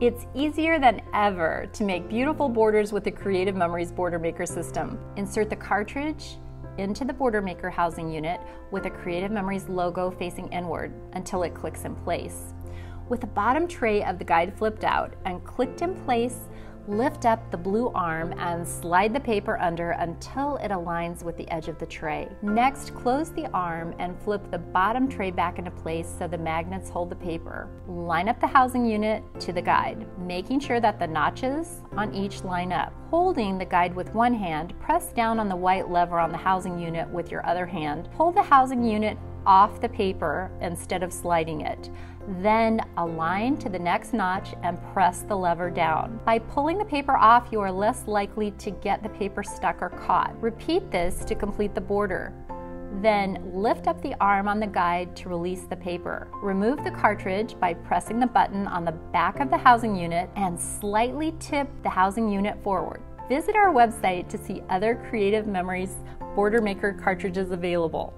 It's easier than ever to make beautiful borders with the Creative Memories Border Maker system. Insert the cartridge into the Border Maker housing unit with a Creative Memories logo facing inward until it clicks in place. With the bottom tray of the guide flipped out and clicked in place, lift up the blue arm and slide the paper under until it aligns with the edge of the tray. Next, close the arm and flip the bottom tray back into place so the magnets hold the paper. Line up the housing unit to the guide, making sure that the notches on each line up. Holding the guide with one hand, press down on the white lever on the housing unit with your other hand. Pull the housing unit off the paper instead of sliding it. Then align to the next notch and press the lever down. By pulling the paper off, you are less likely to get the paper stuck or caught. Repeat this to complete the border. Then lift up the arm on the guide to release the paper. Remove the cartridge by pressing the button on the back of the housing unit and slightly tip the housing unit forward. Visit our website to see other Creative Memories Border Maker cartridges available.